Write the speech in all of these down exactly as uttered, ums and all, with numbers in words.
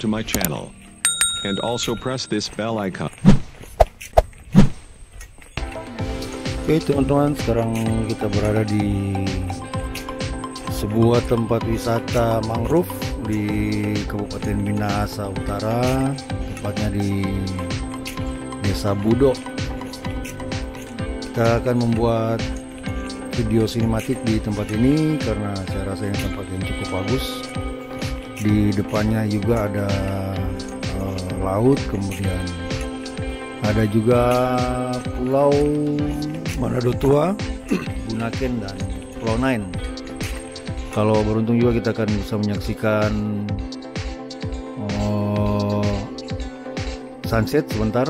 subscribe to my channel. And also press this bell icon. Oke teman-teman, sekarang kita berada di sebuah tempat wisata mangrove di Kabupaten Minahasa Utara, tepatnya di Desa Budo. Kita akan membuat video sinematik di tempat ini karena saya rasa ini tempat yang cukup bagus. Di depannya juga ada uh, laut, kemudian ada juga pulau Manadotua, Bunaken, dan pulau Nain. Kalau beruntung juga kita akan bisa menyaksikan uh, sunset sebentar.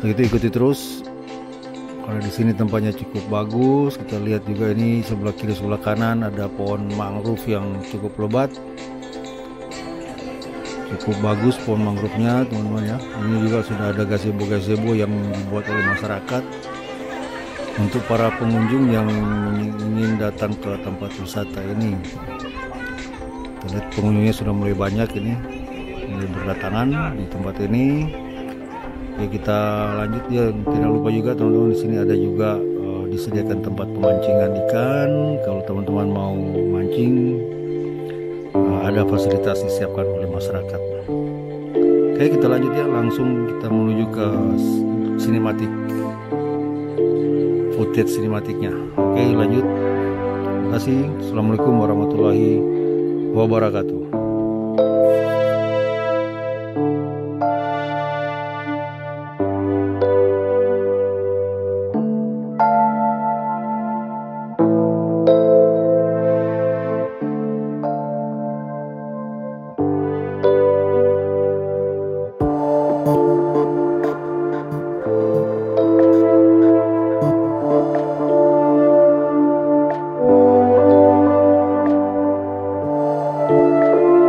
Begitu ikuti terus. Karena di sini tempatnya cukup bagus. Kita lihat juga ini sebelah kiri sebelah kanan ada pohon mangrove yang cukup lebat. Cukup bagus pohon mangrove-nya, teman-teman ya. Ini juga sudah ada gazebo-gazebo yang dibuat oleh masyarakat untuk para pengunjung yang ingin datang ke tempat wisata ini. Kita lihat pengunjungnya sudah mulai banyak ini, mulai berdatangan di tempat ini. Ya, kita lanjut ya. Tidak lupa juga teman-teman, di sini ada juga uh, disediakan tempat pemancingan ikan. Kalau teman-teman mau mancing, uh, ada fasilitas disiapkan oleh masyarakat. Oke, kita lanjut ya, langsung kita menuju ke sinematik, footage sinematiknya. Oke, lanjut. Terima kasih. Assalamualaikum warahmatullahi wabarakatuh. Thank you.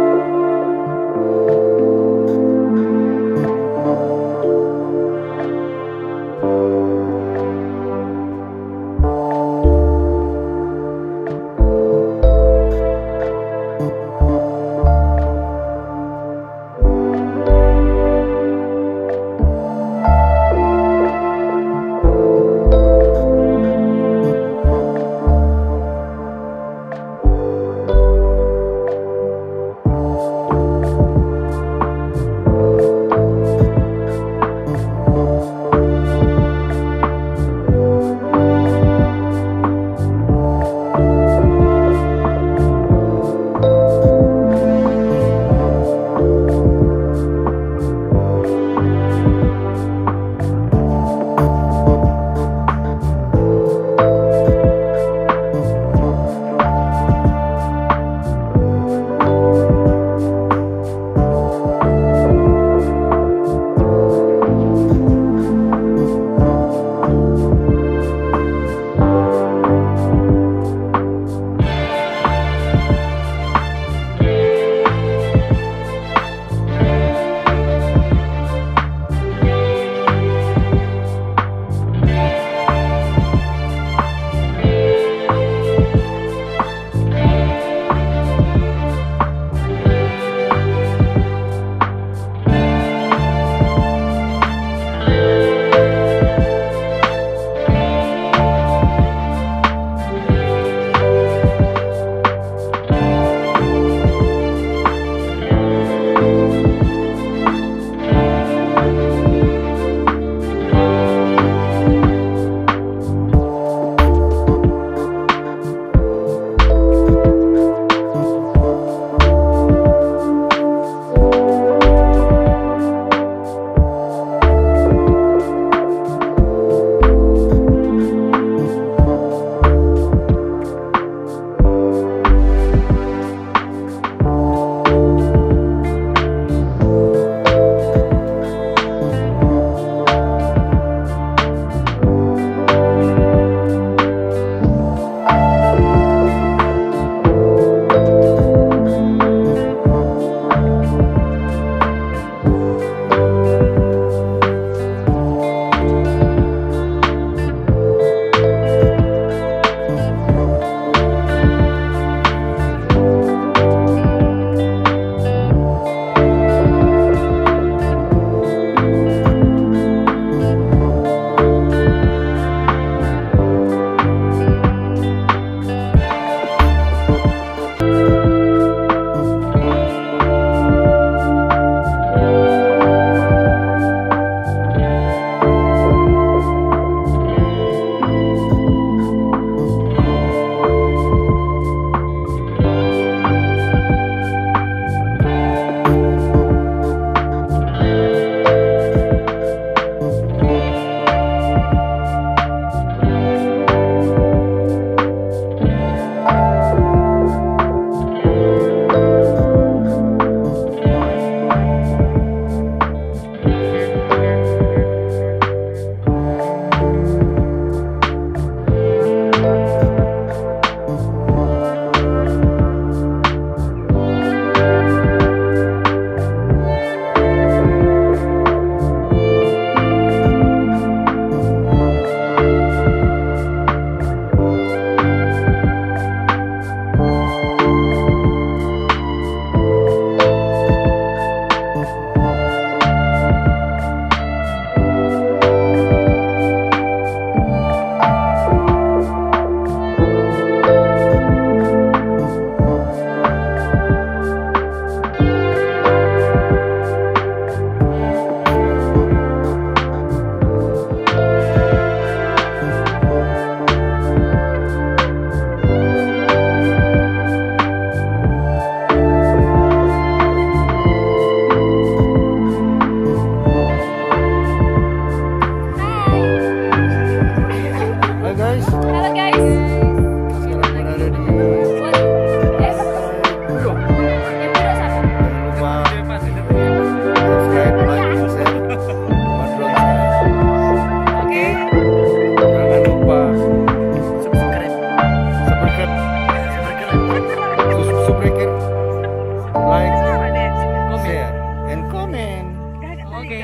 Oke.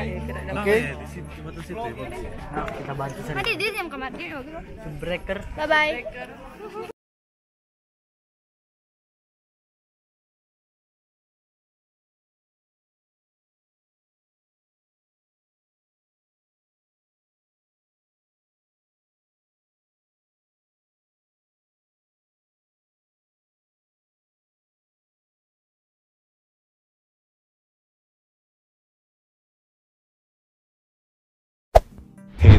Oke. Nah, kita bantu sana. Tadi dia yang kemarin. Breaker. Bye bye. Hey